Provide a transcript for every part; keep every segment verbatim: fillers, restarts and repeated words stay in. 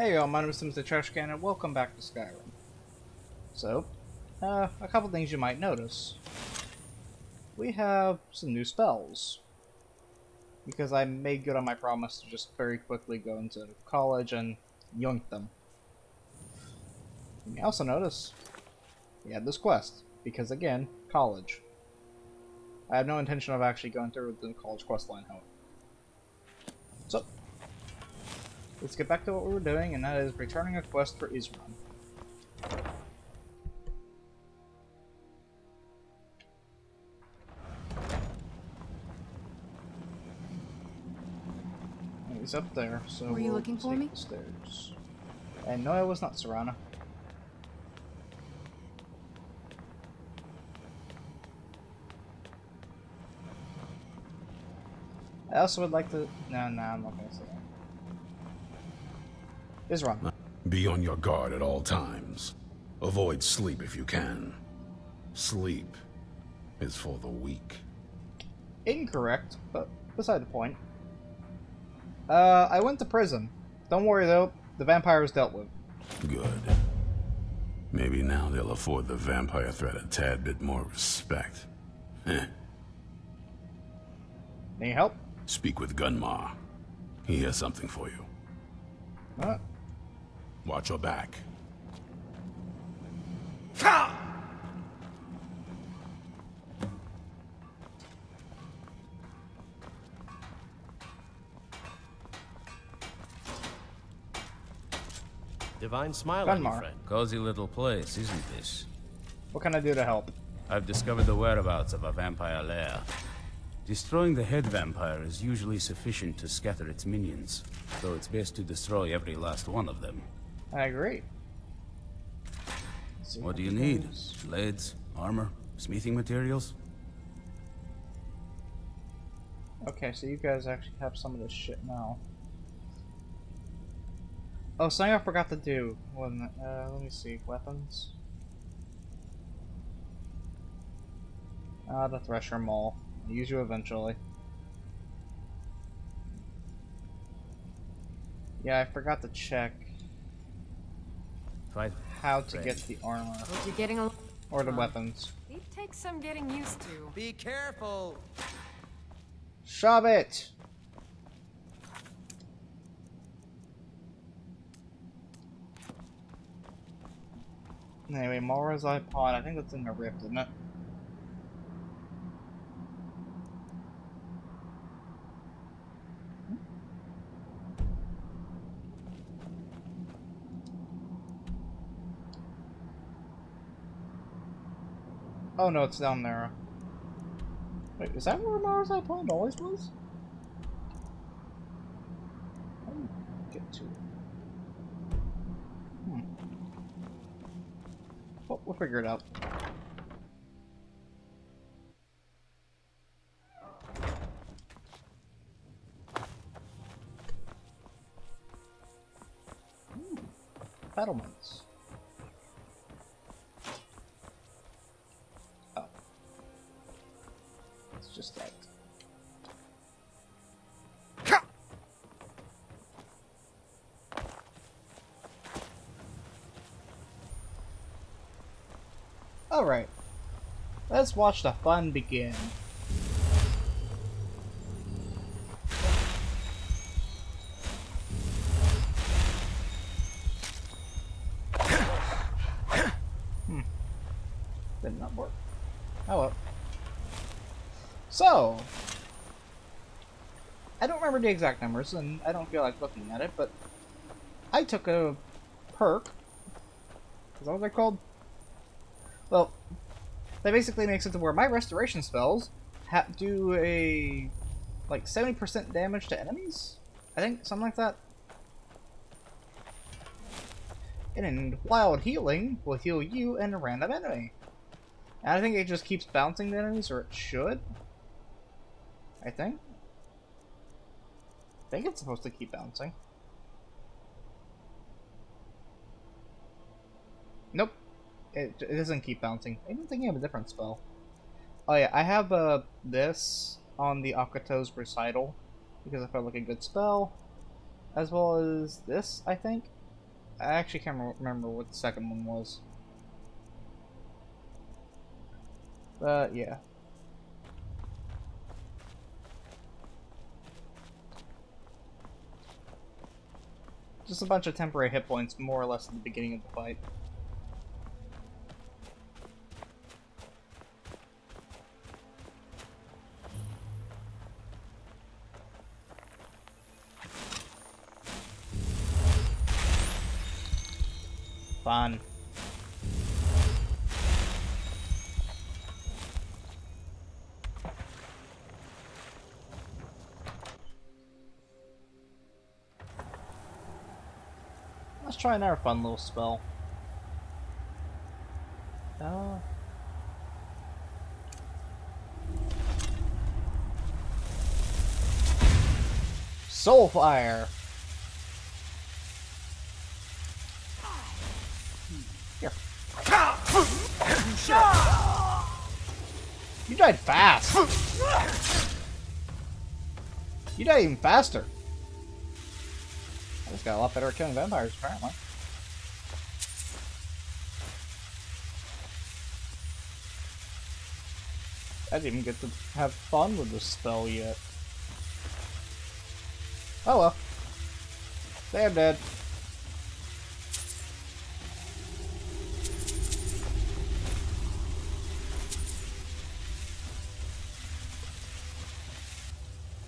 Hey y'all, my name is SenseiTrashCan and welcome back to Skyrim. So, uh, a couple things you might notice. We have some new spells. Because I made good on my promise to just very quickly go into college and yoink them. You may also notice we had this quest. Because again, college. I have no intention of actually going through with the college questline, however. So, let's get back to what we were doing, and that is returning a quest for Isran. He's up there, so were you we'll looking for me? The stairs. And no, I was not, Serana. I also would like to. No, no, I'm not gonna say that. Isran. Be on your guard at all times. Avoid sleep if you can. Sleep is for the weak. Incorrect, but beside the point. Uh, I went to prison. Don't worry though, the vampire is dealt with. Good. Maybe now they'll afford the vampire threat a tad bit more respect. Heh. Need help? Speak with Gunmar. He has something for you. What? Watch your back. Divine smile on you, friend. Cozy little place, isn't this? What can I do to help? I've discovered the whereabouts of a vampire lair. Destroying the head vampire is usually sufficient to scatter its minions, so it's best to destroy every last one of them. I agree. What do you need? Blades, armor, smithing materials? Okay, so you guys actually have some of this shit now. Oh, something I forgot to do. Wasn't it? Uh, let me see. Weapons. Ah, uh, the Thresher Mole. Use you eventually. Yeah, I forgot to check Fight. how to Red. get the armor you getting a or the um, weapons. It takes some getting used to. Be careful. Shove it. Anyway, Mara's Eye Pond. I think that's in the Rift, isn't it? Oh no, it's down there. Wait, is that where Mara's Eye Pond always was? How do you get to it? Hmm. Well, we'll figure it out. Hmm. Battlements. Just that. Ha! All right, let's watch the fun begin. Hmm. Did not work. Oh well. So, I don't remember the exact numbers, and I don't feel like looking at it, but I took a perk. Is that what they're called? Well, that basically makes it to where my restoration spells ha do a, like, seventy percent damage to enemies? I think, something like that. And wild healing will heal you and a random enemy. And I think it just keeps bouncing the enemies, or it should. I think. I think it's supposed to keep bouncing. Nope. It, it doesn't keep bouncing. I didn't think I have a different spell. Oh yeah, I have uh, this on the Akato's Recital, because I felt like a good spell. As well as this, I think. I actually can't remember what the second one was. But yeah. Just a bunch of temporary hit points, more or less, at the beginning of the fight. Fun. Let's try another fun little spell. Oh. Soulfire! Here. You died fast! You died even faster! I just got a lot better at killing vampires, apparently. I didn't even get to have fun with this spell yet. Oh well. Damn dead.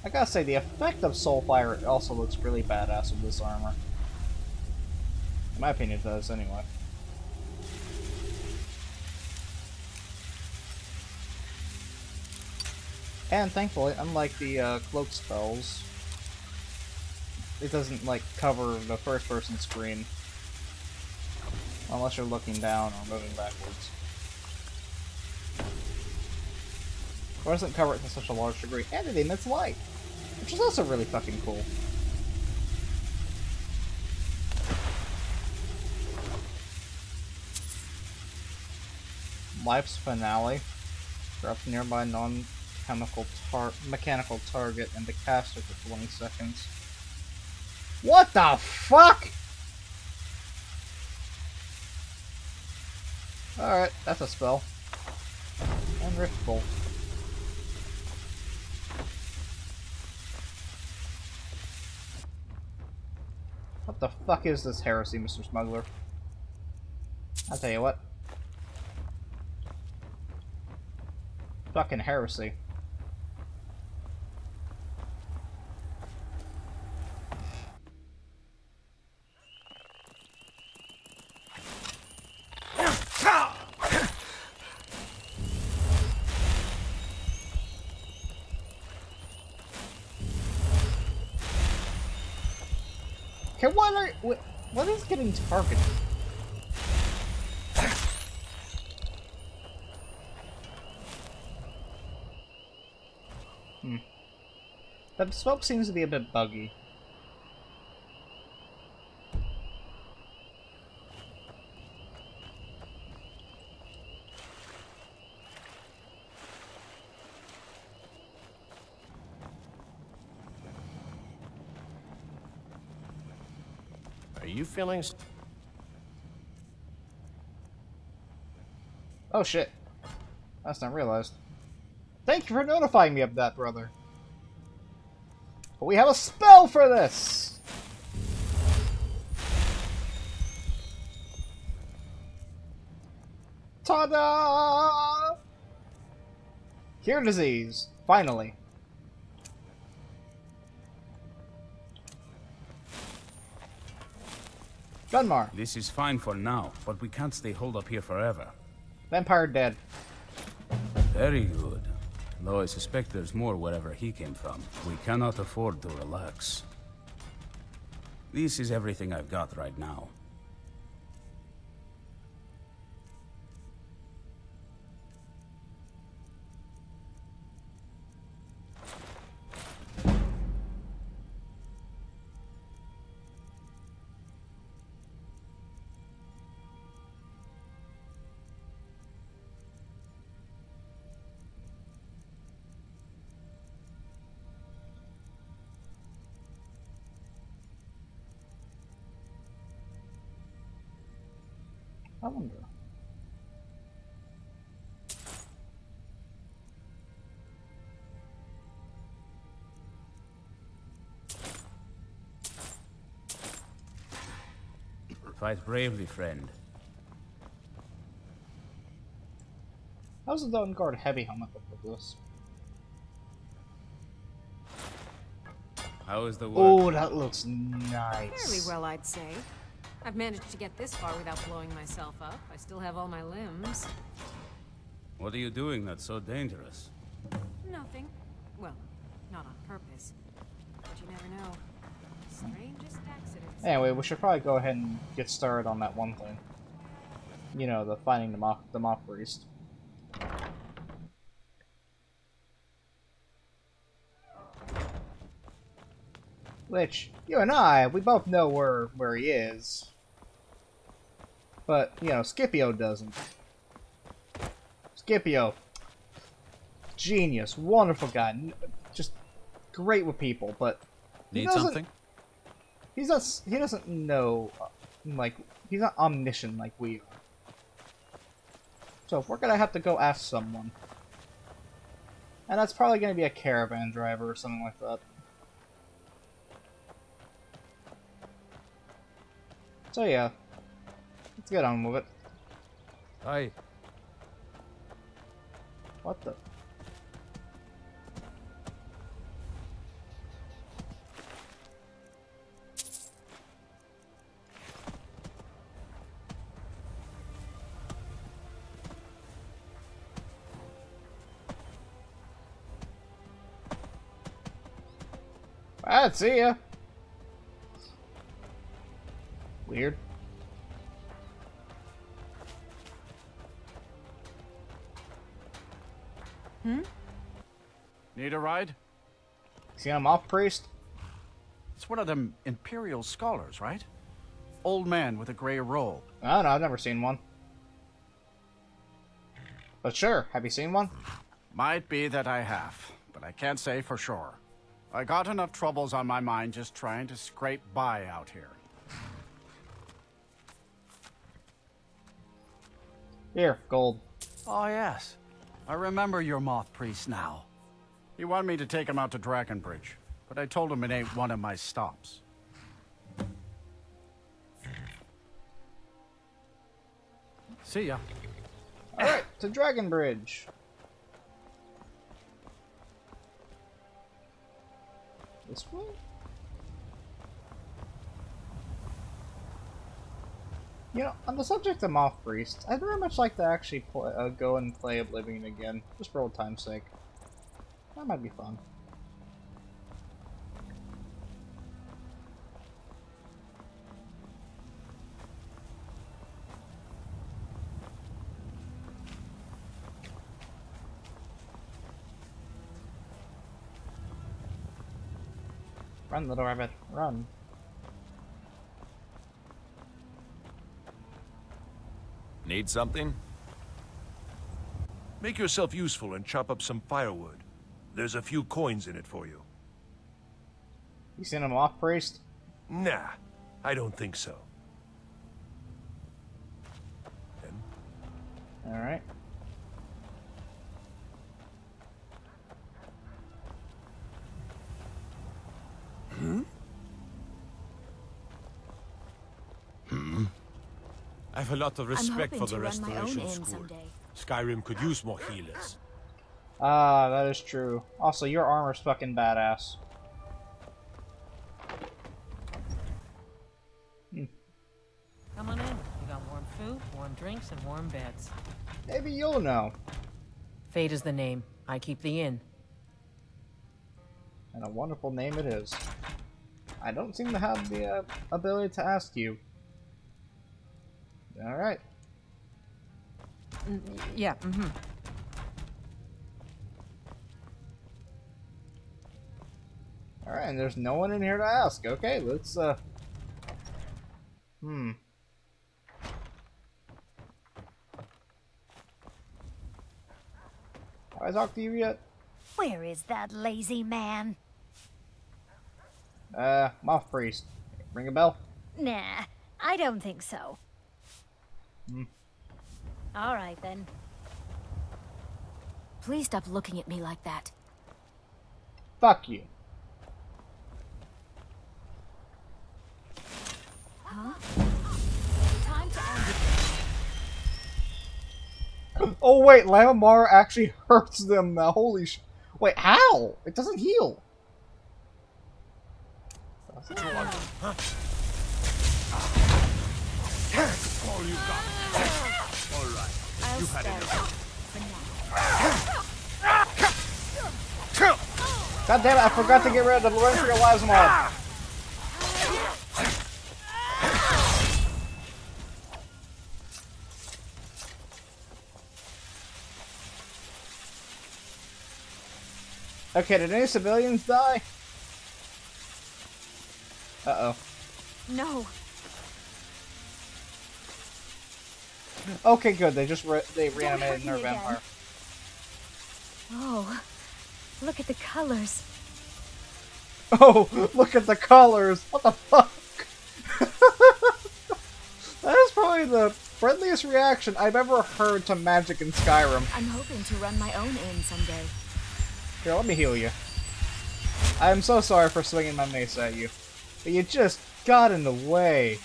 I gotta say, the effect of Soulfire also looks really badass with this armor. In my opinion, it does, anyway. And thankfully, unlike the uh, cloak spells, it doesn't, like, cover the first-person screen. Unless you're looking down or moving backwards. Or doesn't cover it to such a large degree. And it emits light! Which is also really fucking cool. Life's finale. Drops nearby non-chemical tar- mechanical target and the caster for twenty seconds. What the fuck?! Alright, that's a spell. And Rift Bolt. What the fuck is this heresy, Mister Smuggler? I'll tell you what. Fucking heresy. Okay, what are what, what is getting targeted? Hmm. That smoke seems to be a bit buggy. Feelings. Oh shit. That's not realized. Thank you for notifying me of that, brother. But we have a spell for this! Ta-da! Cure disease. Finally. Gunmar. This is fine for now, but we can't stay holed up here forever. Vampire dead. Very good. Though I suspect there's more wherever he came from. We cannot afford to relax. This is everything I've got right now. I wonder. Fight bravely, friend. How's the Dawnguard heavy helmet up with this? How is the work? Oh, that looks nice. Fairly well, I'd say. I've managed to get this far without blowing myself up. I still have all my limbs. What are you doing that's so dangerous? Nothing. Well, not on purpose. But you never know. Strangest accidents. Anyway, we should probably go ahead and get started on that one thing. You know, the finding the Moth, the Moth Priest. Which, you and I, we both know where, where he is. But, you know, Scipio doesn't. Scipio. Genius. Wonderful guy. Just great with people, but... He Need something? He's not, he doesn't know, like, he's not omniscient like we are. So if we're gonna have to go ask someone. And that's probably gonna be a caravan driver or something like that. So yeah, let's get on with it. Hi. What the? I'd see ya. Weird. Hmm? Need a ride? See, I'm off, priest. It's one of them imperial scholars, right? Old man with a gray robe. Oh, no, I've never seen one. But sure, have you seen one? Might be that I have, but I can't say for sure. I got enough troubles on my mind just trying to scrape by out here. Here, gold. Oh, yes. I remember your Moth Priest now. He wanted me to take him out to Dragonbridge, but I told him it ain't one of my stops. See ya. Alright, to Dragonbridge. This way? You know, on the subject of Moth Priest, I'd very much like to actually play, uh, go and play Oblivion again, just for old time's sake. That might be fun. Run, little rabbit, run. Need something? Make yourself useful and chop up some firewood. There's a few coins in it for you. You sent him off, priest? Nah, I don't think so. Alright. Hmm? Hmm? I have a lot of respect for the restoration school. Skyrim could use more healers. Ah, that is true. Also, your armor's fucking badass. Hmm. Come on in. We got warm food, warm drinks, and warm beds. Maybe you'll know. Fate is the name. I keep the inn. And a wonderful name it is. I don't seem to have the uh, ability to ask you. All right. Yeah. Mm-hmm. All right, and there's no one in here to ask. Okay, let's. Uh... Hmm. Have I talked to you yet? Where is that lazy man? Uh, Moth Priest. Ring a bell? Nah, I don't think so. Mm. All right, then. Please stop looking at me like that. Fuck you. Huh? Time to end it. Oh, wait. Lamamara actually hurts them. Uh, holy sh... Wait, how? It doesn't heal. That's no. Huh? All you got. All right. I'll You've had enough. God damn it, I forgot to get rid of the run for your lives mod. Okay, did any civilians die? Uh-oh. No. Okay, good. They just re they reanimated their vampire. Oh, look at the colors. Oh, look at the colors. What the fuck? That is probably the friendliest reaction I've ever heard to magic in Skyrim. I'm hoping to run my own inn someday. Here, let me heal you. I am so sorry for swinging my mace at you, but you just got in the way.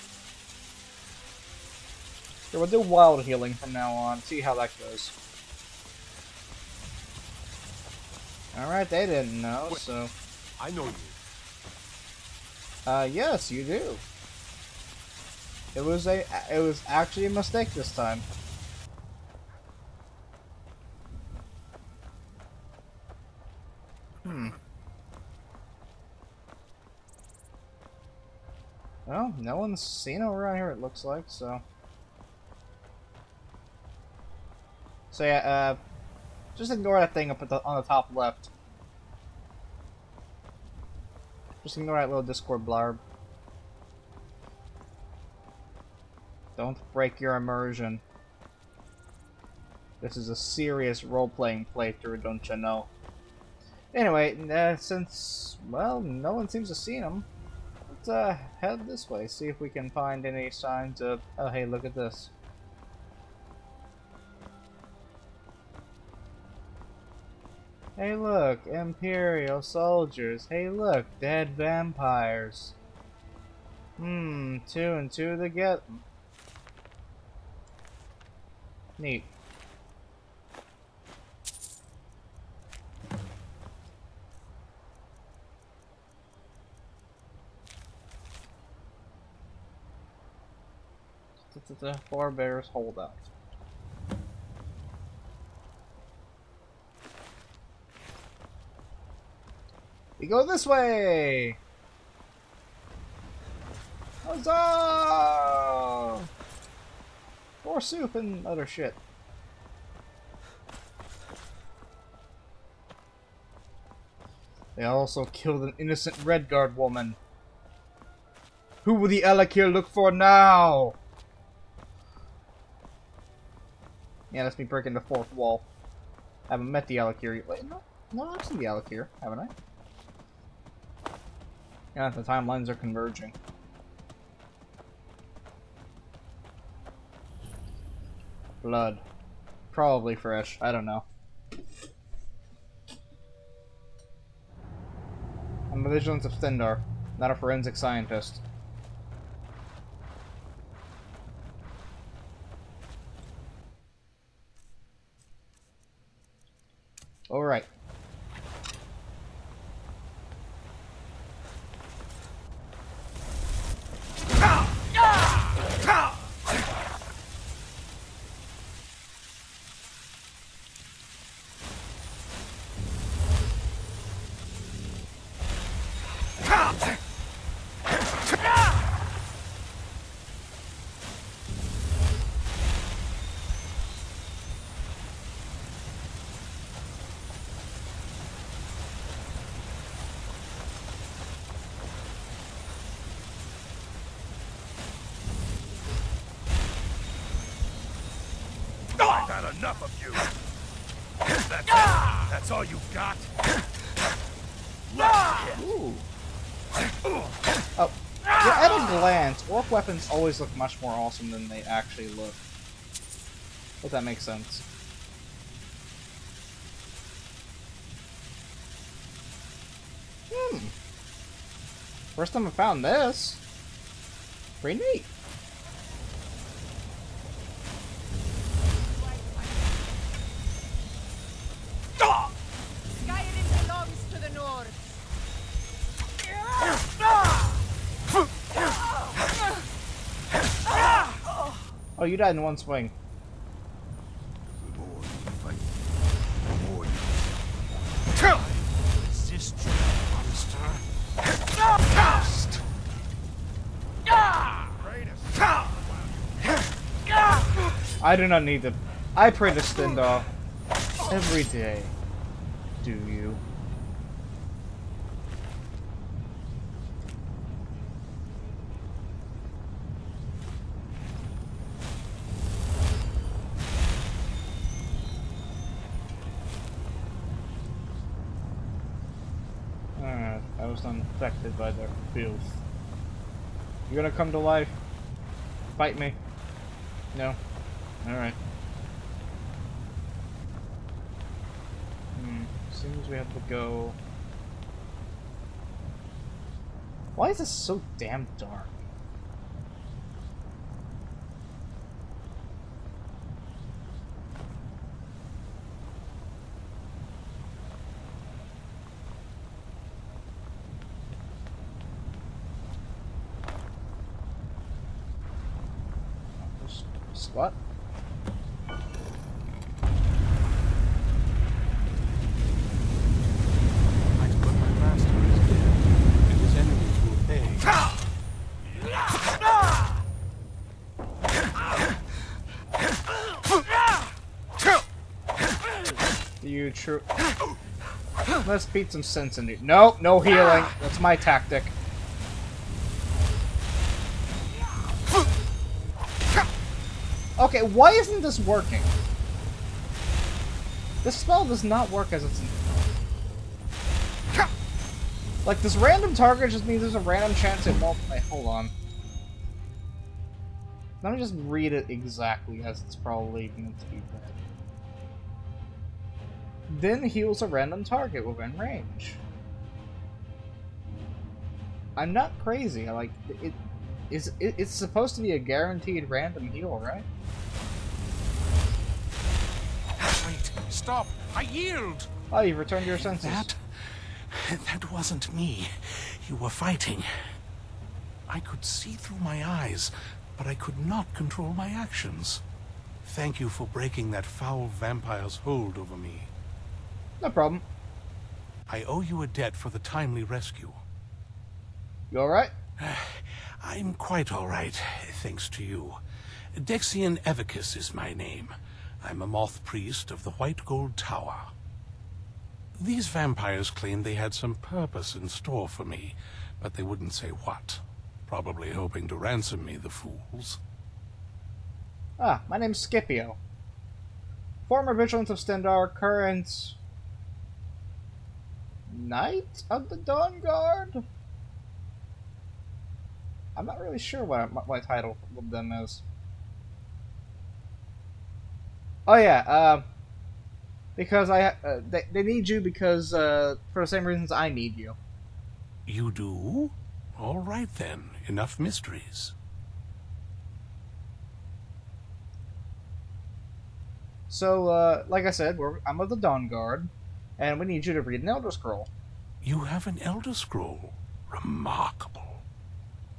Here, we'll do wild healing from now on. See how that goes. Alright, they didn't know, Wait, so... I know you. Uh, yes, you do. It was a... It was actually a mistake this time. Hmm. Well, no one's seen over here, it looks like, so... So yeah, uh, just ignore that thing up at the, on the top left. Just ignore that little Discord blarb. Don't break your immersion. This is a serious role-playing playthrough, don't you know? Anyway, uh, since, well, no one seems to have seen them, let's uh, head this way, see if we can find any signs of... Oh hey, look at this. Hey look, Imperial soldiers. Hey look, dead vampires. Hmm, two and two to get. Neat. The forebears hold up. We go this way! Huzzah! More soup and other shit. They also killed an innocent Redguard woman. Who will the Alakir look for now? Yeah, that's me breaking the fourth wall. I haven't met the Alakir. Wait, no, no, I've seen the Alakir, haven't I? Yeah, the timelines are converging. Blood. Probably fresh. I don't know. I'm a Vigilance of Stendarr, not a forensic scientist. Alright. Enough of you. That's, ah! That's all you got. Ooh. Oh, yeah, at a glance, orc weapons always look much more awesome than they actually look. If that makes sense. Hmm. First time I found this. Pretty neat. Oh, you died in one swing. The more you fight, the more you fight. Resist, you monster. Cast! I do not need to. I pray to Stendarr every day. Do you? Affected by their filth. You're gonna come to life? Fight me? No? Alright. Hmm. Seems we have to go... Why is this so damn dark? What? But my master is dead, and his enemies will pay. You true. Let's beat some sense into you. Nope, no healing. That's my tactic. Okay, why isn't this working? This spell does not work as it's intended. Like, this random target just means there's a random chance it won't play. Hold on. Let me just read it exactly as it's probably meant to be read. Then heals a random target within range. I'm not crazy. I like it. Is it, it's supposed to be a guaranteed random heal, right? Wait! Stop! I yield! Oh, you've returned to your senses. That, that wasn't me. You were fighting. I could see through my eyes, but I could not control my actions. Thank you for breaking that foul vampire's hold over me. No problem. I owe you a debt for the timely rescue. You alright? I'm quite all right, thanks to you. Dexion Evicus is my name. I'm a Moth Priest of the White Gold Tower. These vampires claimed they had some purpose in store for me, but they wouldn't say what. Probably hoping to ransom me, the fools. Ah, my name's Scipio. Former Vigilance of Stendarr, current... Knight of the Dawnguard? I'm not really sure what my, my title of them is. Oh yeah, uh, because I uh, they, they need you because uh, for the same reasons I need you. You do? All right then. Enough mysteries. So, uh, like I said, we're, I'm of the Dawnguard, and we need you to read an Elder Scroll. You have an Elder Scroll. Remarkable.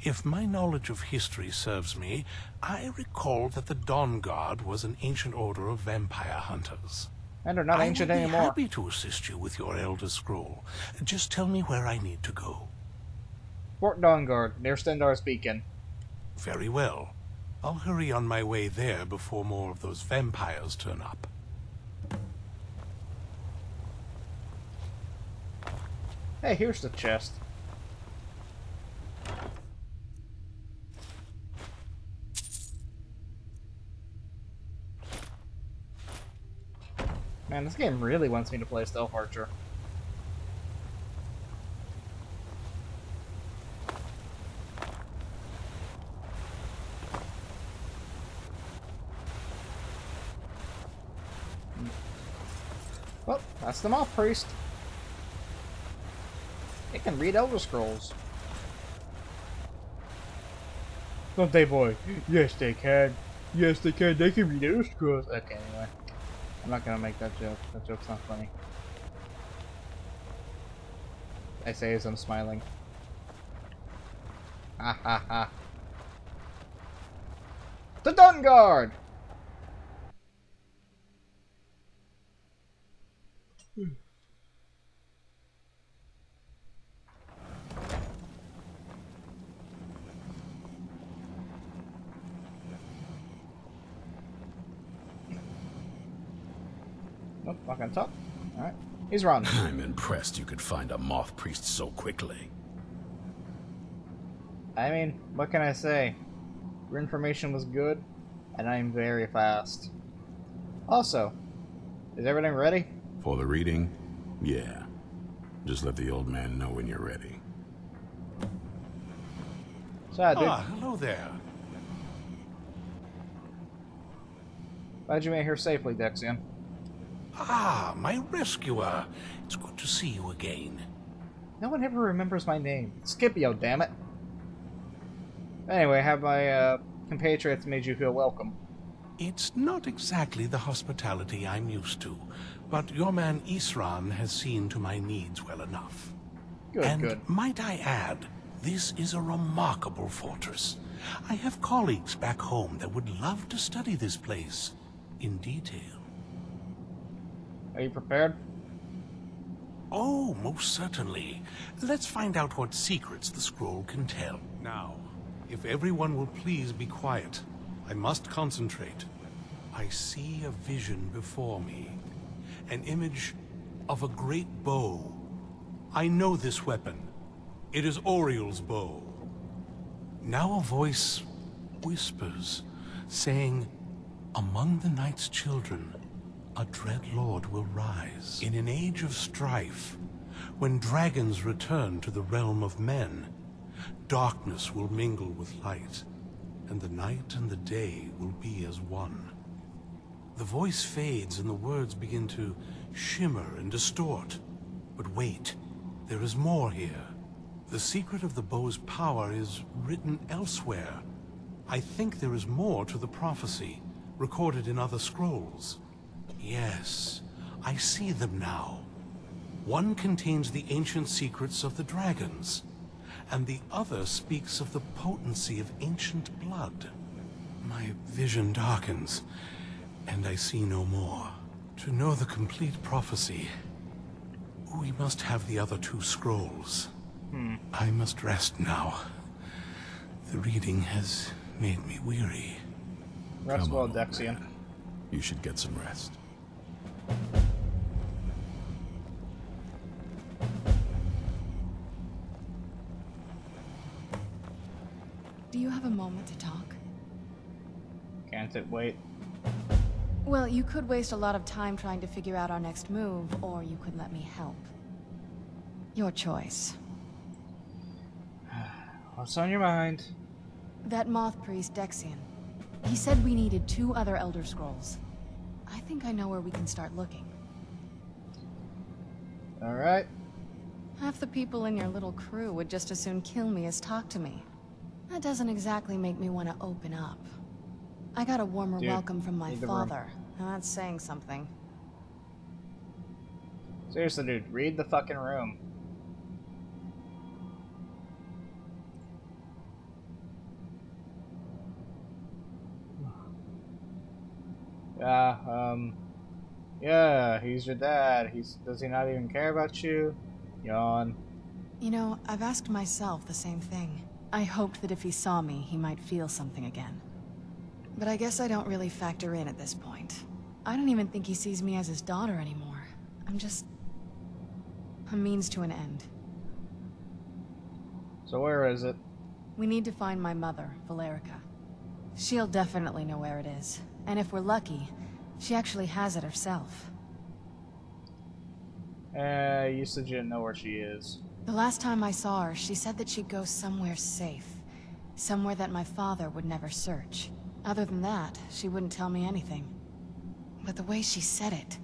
If my knowledge of history serves me, I recall that the Dawnguard was an ancient order of vampire hunters. And are not ancient anymore. I would be happy to assist you with your Elder Scroll. Just tell me where I need to go. Fort Dawnguard, near Stendars Beacon. Very well. I'll hurry on my way there before more of those vampires turn up. Hey, here's the chest. Man, this game really wants me to play Stealth Archer. Well, that's the Moth Priest. It can read Elder Scrolls. Don't they, boy? Yes, they can. Yes, they can. They can read Elder Scrolls. Okay, anyway. I'm not gonna make that joke. That joke's not funny. I say as I'm smiling. Ha ha ha. The Dawnguard! Nope, back on top. Alright. He's run. I'm impressed you could find a Moth Priest so quickly. I mean, what can I say? Your information was good, and I'm very fast. Also, is everything ready? For the reading? Yeah. Just let the old man know when you're ready. So, dude. Ah, hello there. Glad you made it here safely, Dexion. Ah, my rescuer. It's good to see you again. No one ever remembers my name. Scipio, damn it. Anyway, have my uh, compatriots made you feel welcome? It's not exactly the hospitality I'm used to, but your man Isran has seen to my needs well enough. Good, and good. Might I add, this is a remarkable fortress. I have colleagues back home that would love to study this place in detail. Are you prepared? Oh, most certainly. Let's find out what secrets the scroll can tell. Now, if everyone will please be quiet, I must concentrate. I see a vision before me. An image of a great bow. I know this weapon. It is Auriel's bow. Now a voice whispers, saying, "Among the night's children, a dread lord will rise. In an age of strife, when dragons return to the realm of men, darkness will mingle with light, and the night and the day will be as one." The voice fades and the words begin to shimmer and distort. But wait, there is more here. The secret of the bow's power is written elsewhere. I think there is more to the prophecy, recorded in other scrolls. Yes, I see them now. One contains the ancient secrets of the dragons, and the other speaks of the potency of ancient blood. My vision darkens, and I see no more. To know the complete prophecy, we must have the other two scrolls. Hmm. I must rest now. The reading has made me weary. Rest well, Dexion. You should get some rest. Do you have a moment to talk? Can't it wait? Well, you could waste a lot of time trying to figure out our next move, or you could let me help. Your choice. What's on your mind? That Moth Priest, Dexion. He said we needed two other Elder Scrolls. I think I know where we can start looking. Alright. Half the people in your little crew would just as soon kill me as talk to me. That doesn't exactly make me want to open up. I got a warmer Dude, welcome from my father. Now that's saying something. Seriously, dude, read the fucking room. Yeah, um, yeah, he's your dad. He's, does he not even care about you? Yawn. You know, I've asked myself the same thing. I hoped that if he saw me, he might feel something again. But I guess I don't really factor in at this point. I don't even think he sees me as his daughter anymore. I'm just a means to an end. So where is it? We need to find my mother, Valerica. She'll definitely know where it is. And if we're lucky, she actually has it herself. Uh, you said you didn't know where she is. The last time I saw her, she said that she'd go somewhere safe. Somewhere that my father would never search. Other than that, she wouldn't tell me anything. But the way she said it,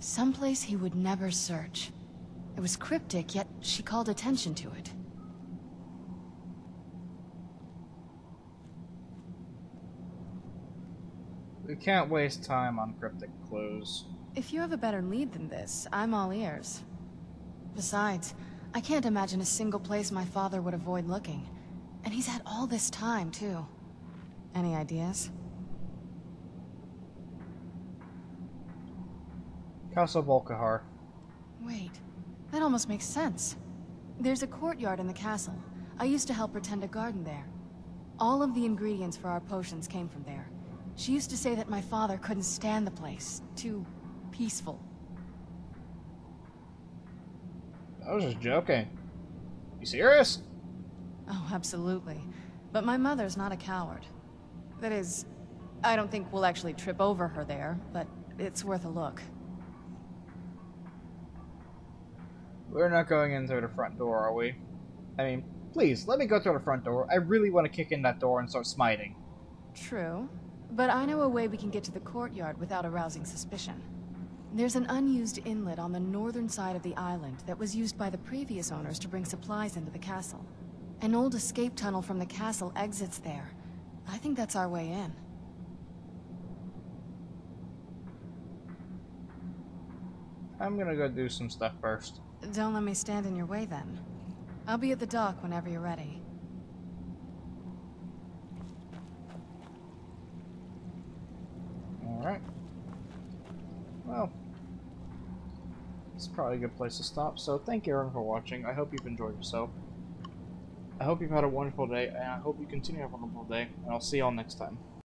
Someplace he would never search. It was cryptic, yet she called attention to it. We can't waste time on cryptic clues. If you have a better lead than this, I'm all ears. Besides, I can't imagine a single place my father would avoid looking. And he's had all this time, too. Any ideas? Castle Volcahar. Wait, that almost makes sense. There's a courtyard in the castle. I used to help pretend a garden there. All of the ingredients for our potions came from there. She used to say that my father couldn't stand the place. Too peaceful. I was just joking. You serious? Oh, absolutely. But my mother's not a coward. That is, I don't think we'll actually trip over her there, but it's worth a look. We're not going in through the front door, are we? I mean, please, let me go through the front door. I really want to kick in that door and start smiting. True. But I know a way we can get to the courtyard without arousing suspicion. There's an unused inlet on the northern side of the island that was used by the previous owners to bring supplies into the castle. An old escape tunnel from the castle exits there. I think that's our way in. I'm gonna go do some stuff first. Don't let me stand in your way then. I'll be at the dock whenever you're ready. Alright. Well, it's probably a good place to stop, so thank you everyone for watching. I hope you've enjoyed yourself. I hope you've had a wonderful day, and I hope you continue to have a wonderful day, and I'll see y'all next time.